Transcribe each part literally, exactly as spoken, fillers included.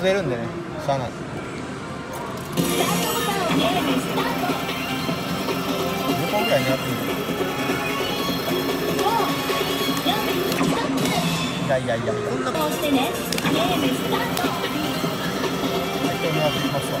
滑るんでね、しゃあない。じゅっぽんぐらい狙ってみる。いやいやいや、こんな顔してね。はい、これ狙っていきましょう。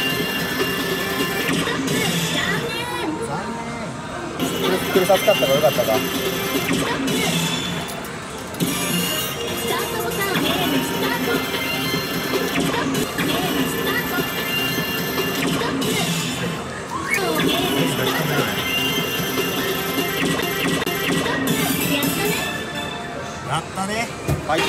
残念。ひっくりさせたったからよかったか。やったね。はい。